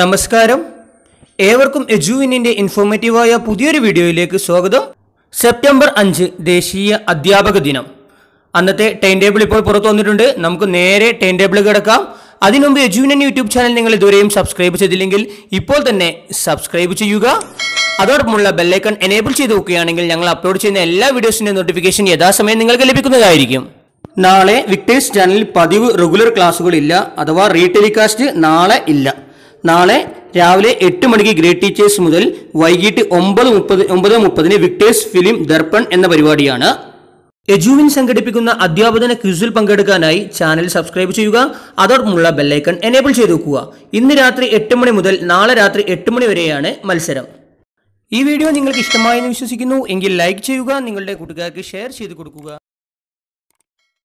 നമസ്കാരം ഏവർക്കും എജു വിന്നിന്റെ ഇൻഫോർമേറ്റീവ് ആയ പുതിയൊരു വീഡിയോയിലേക്ക് സ്വാഗതം. സെപ്റ്റംബർ 5 ദേശീയ അധ്യാപക ദിനം. അന്നത്തെ ടൈം ടേബിൾ ഇപ്പോൾ പുറത്തു വന്നിട്ടുണ്ട്. നമുക്ക് നേരെ ടൈം ടേബിൾ കിടക്കാം. അതിനുമുമ്പ് എജു വിൻ യൂട്യൂബ് ചാനൽ നിങ്ങൾ ഇതുവരെയും സബ്സ്ക്രൈബ് ചെയ്തില്ലെങ്കിൽ ഇപ്പോൾ തന്നെ സബ്സ്ക്രൈബ് ചെയ്യുക. അതോടൊപ്പമുള്ള ബെല്ലൈക്കൺ എനേബിൾ ചെയ്ത് നോക്കുകയാണെങ്കിൽ ഞങ്ങൾ അപ്ലോഡ് ചെയ്യുന്ന എല്ലാ വീഡിയോസിന്റെ നോട്ടിഫിക്കേഷൻ യഥാസമയം നിങ്ങൾക്ക് ലഭിക്കുന്നതായിരിക്കും. നാളെ വിക്ടേഴ്സ് ചാനലിൽ പതിവ് റെഗുലർ ക്ലാസ്സുകളില്ല, അഥവാ റീടെലികാസ്റ്റ് നാളെ ഇല്ല. നാളെ രാവിലെ 8 മണിക്ക് ഗ്രേറ്റ് ടീച്ചേഴ്സ് മുതൽ വൈകിട്ട് 9:30 വിക്ടേഴ്സ് ഫിലിം ദർപ്പൺ എന്ന പരിപാടിയാണ്. എജുവിൻ സംഘടിപ്പിക്കുന്ന അധ്യാപന ക്വിസിൽ പങ്കെടുക്കാനായി ചാനൽ സബ്സ്ക്രൈബ് ചെയ്യുക. അതോടൊപ്പമുള്ള ബെല്ലൈക്കൺ എനേബിൾ ചെയ്ത് വെക്കുക. ഇന്ന് രാത്രി 8 മണി മുതൽ നാളെ രാത്രി 8 മണി വരെയാണ് മത്സരം. ഈ വീഡിയോ നിങ്ങൾക്ക് ഇഷ്ടമായെന്ന് വിശ്വസിക്കുന്നു എങ്കിൽ ലൈക്ക് ചെയ്യുക, നിങ്ങളുടെ കൂട്ടുകാർക്ക് ഷെയർ ചെയ്ത് കൊടുക്കുക.